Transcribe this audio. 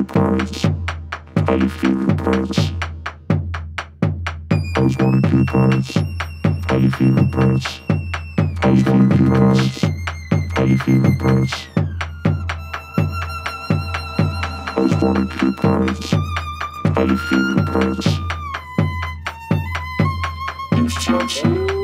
your parents? How you feel your parents? I was born into your parents. How you feel your parents? I was born into your parents. How you feel your parents? I was born into your parents. How you feel your parents? Use drugs.